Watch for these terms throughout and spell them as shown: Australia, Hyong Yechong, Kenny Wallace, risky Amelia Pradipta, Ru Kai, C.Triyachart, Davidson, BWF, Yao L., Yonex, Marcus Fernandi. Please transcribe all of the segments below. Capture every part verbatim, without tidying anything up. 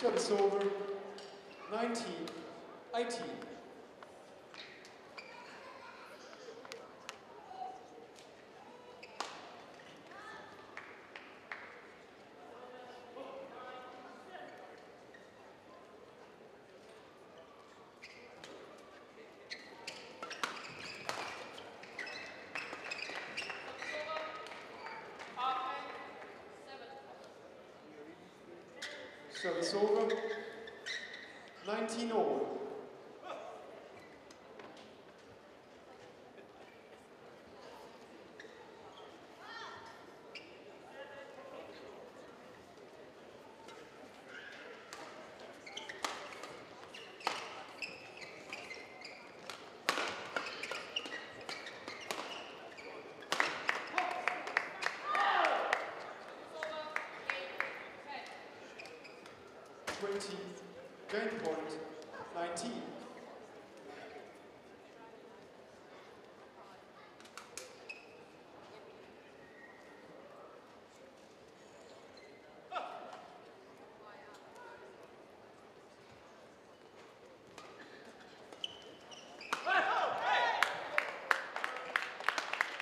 service over, nineteen, eighteen. Service over, nineteen all. twenty, gain point, nineteen.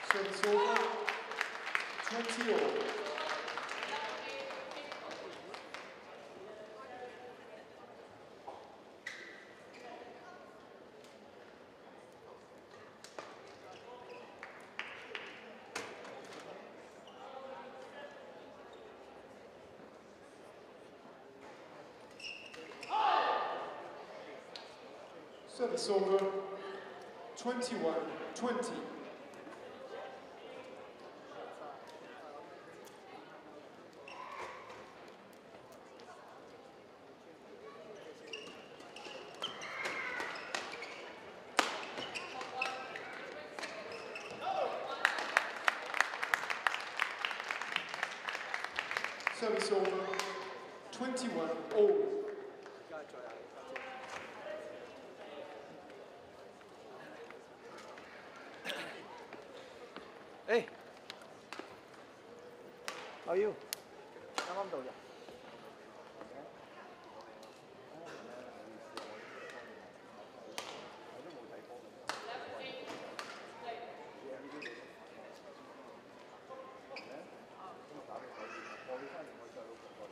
So it's over, twenty all. Service over, twenty-one, twenty. Service over, twenty-one all. Hey, how are you?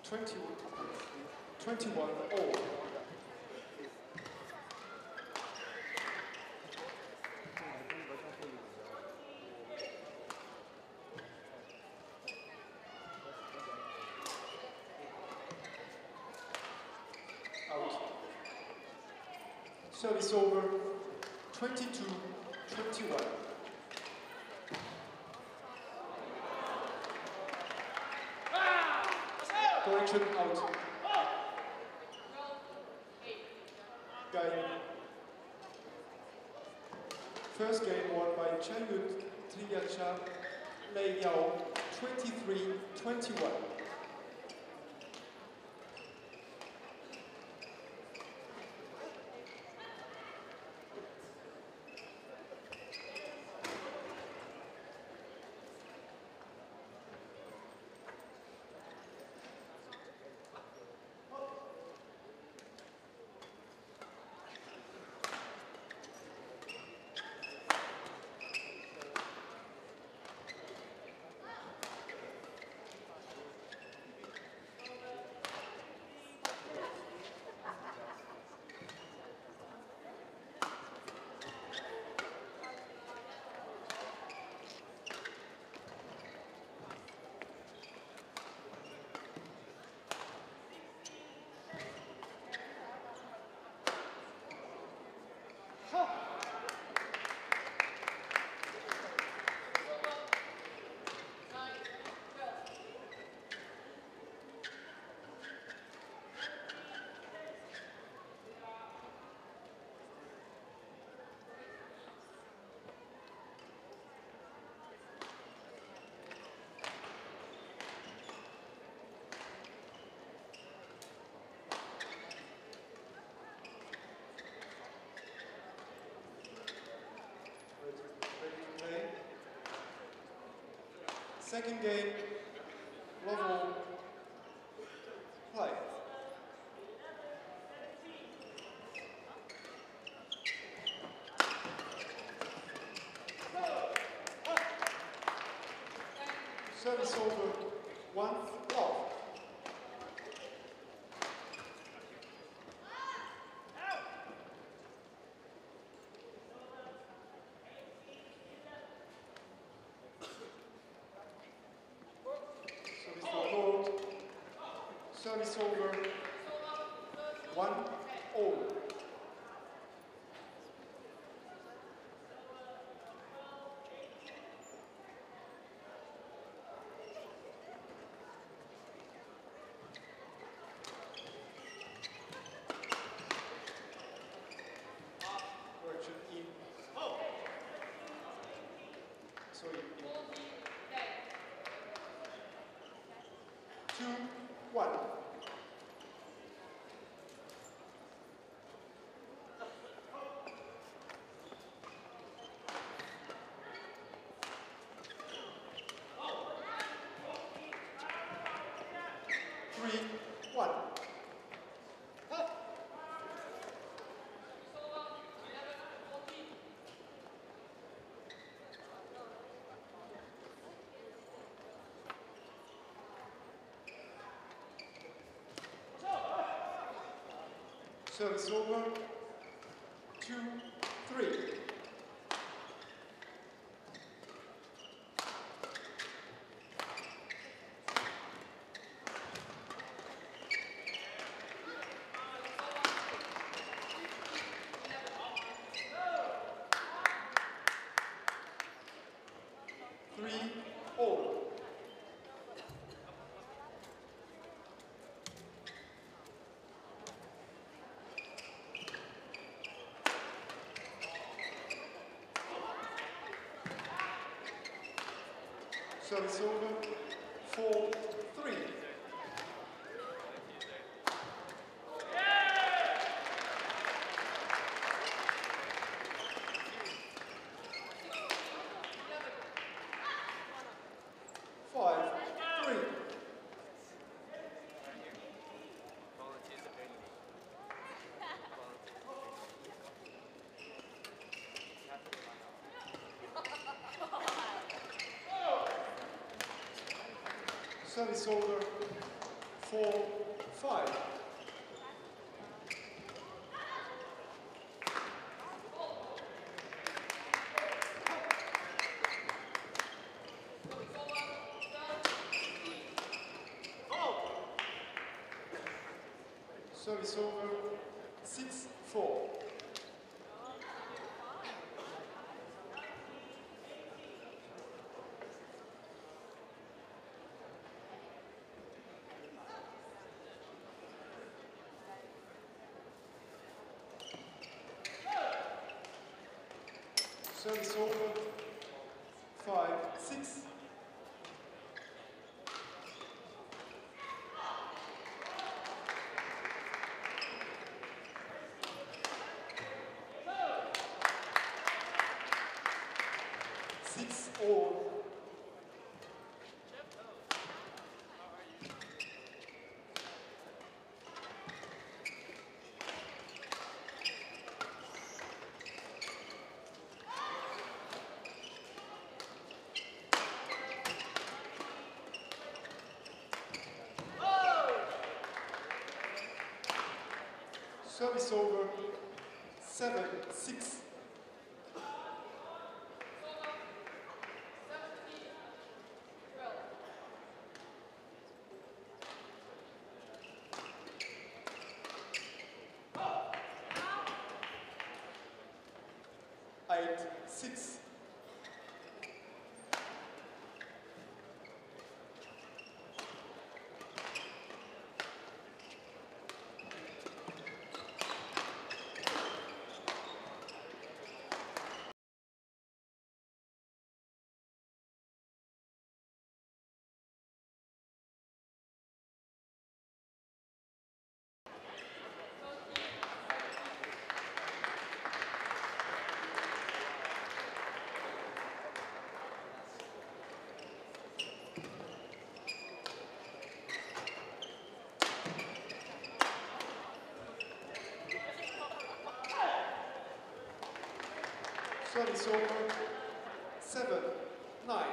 twenty, twenty-one all. Service over, twenty-two, twenty-one. Ah! Correction out. Guy. First game won by Triyachart, Yao L., twenty-three, twenty-one. Second game, level, play. is over one love. Service over, one all. So two, one. Service over, two, three. Service over, four, three. Yeah. Five, three. Service over, four, five. Service over, six, four. Service over, five, six. Six all. Service over, seven, six. Eight, six. Service over, seven, nine.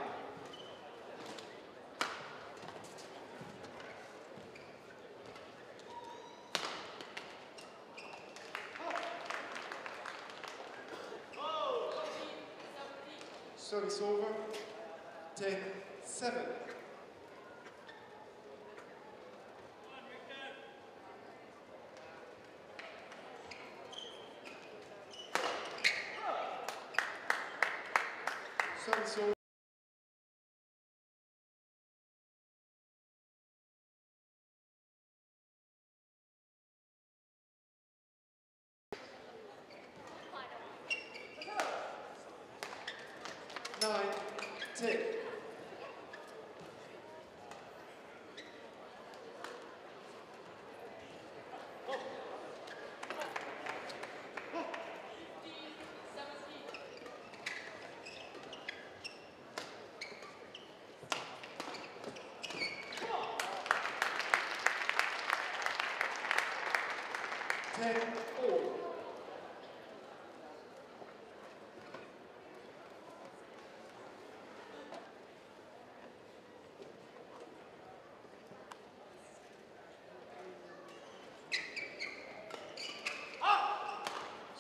Service over. ten seven. Service over. nine, ten. ten all.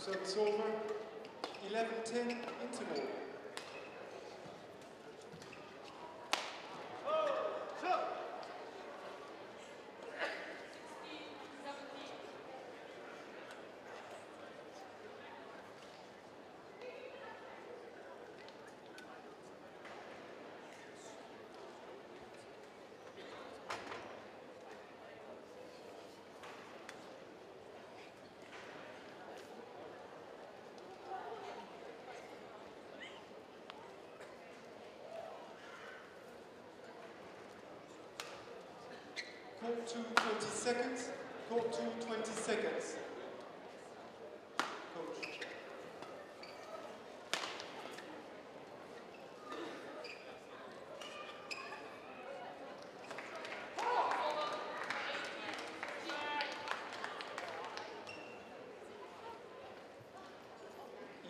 So it's over, eleven ten interval. Court to twenty seconds, court to twenty seconds.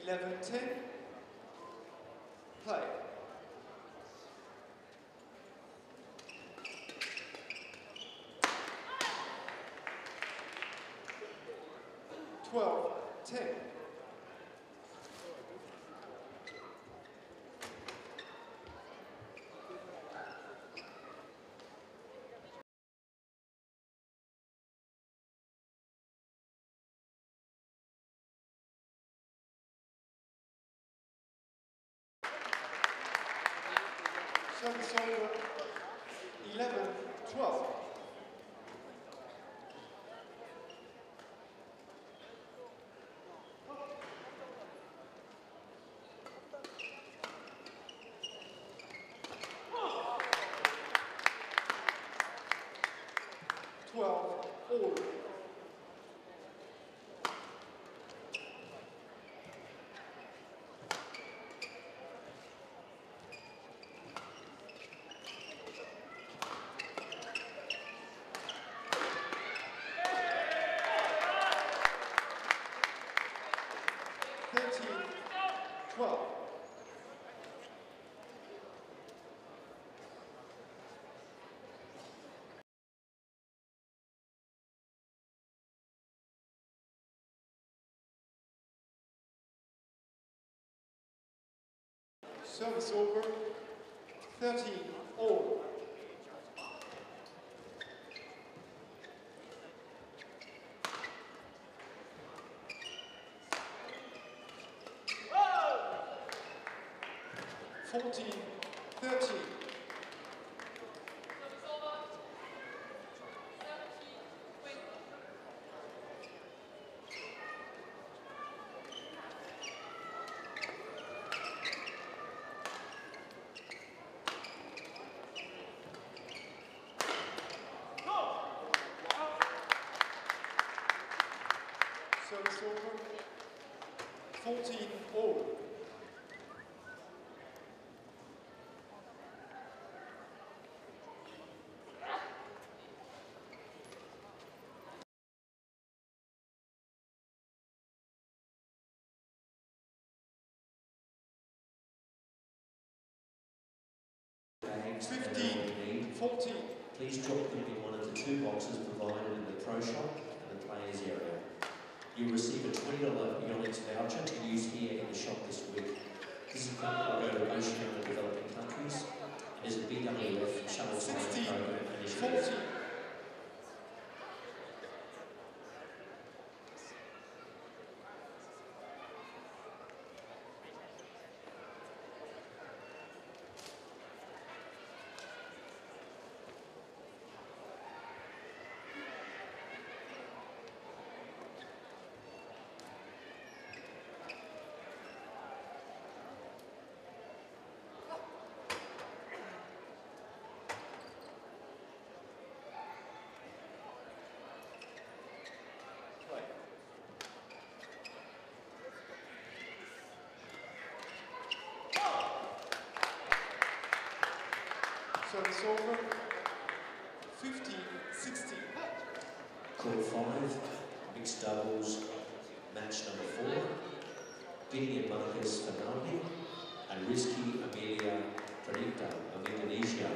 eleven ten, play. twelve ten. Service over, eleven twelve. twelve all. thirteen twelve. Service over, thirteen all. fourteen thirteen. Service over, fourteen all. fifteen fourteen. Please drop them in one of the two boxes provided in the pro shop and the players area. You'll receive a twenty dollar Yonex voucher to use here in the shop this week. This is a program promotion in developing countries. It is a B W F shuttle sailing program initiative. So it's over. fifteen, sixteen. Quarter five, mixed doubles, match number four. Kenny and Marcus Fernandi and risky Amelia Pradipta of Indonesia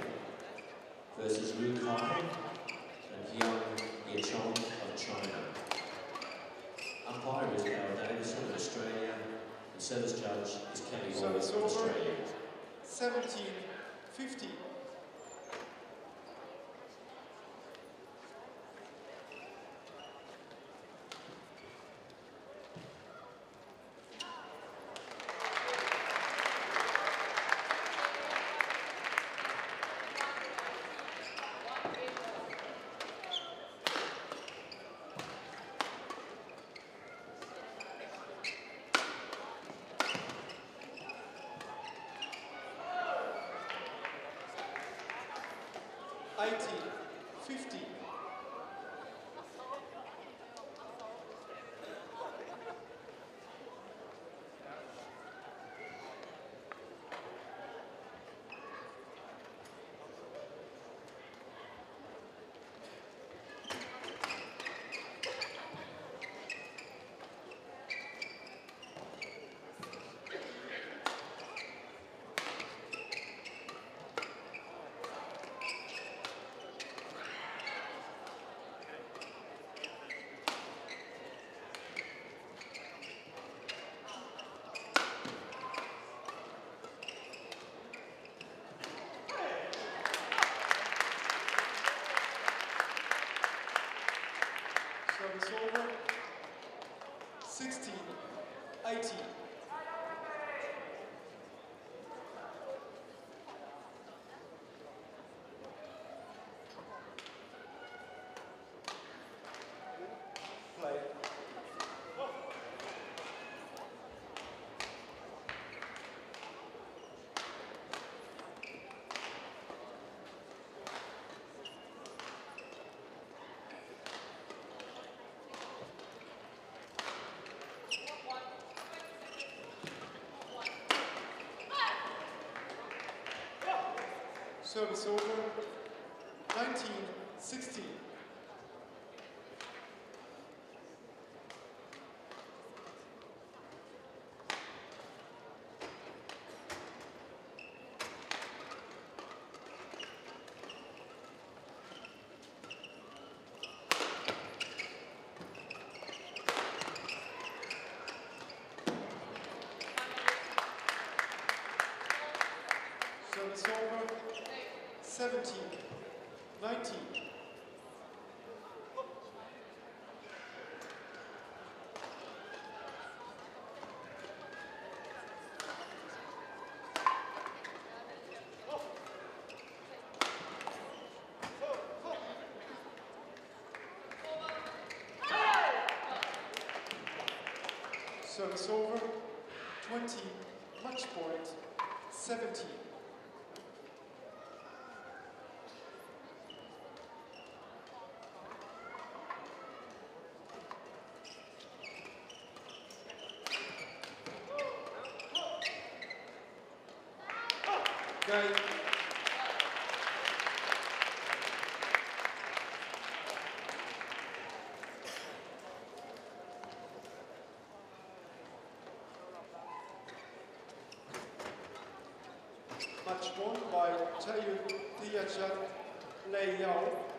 versus Ru Kai and Hyong Yechong of China. Umpire is Yao L. Davidson of Australia, and service judge is Kenny Wallace of Australia. seventeen, fifteen. eighteen, fifty. Service over. sixteen, eighteen. Service over, nineteen, sixteen. Service over. seventeen, nineteen. Service over, twenty, match point, seventeen. Okay. Match won by C. Triyachart, Yao L.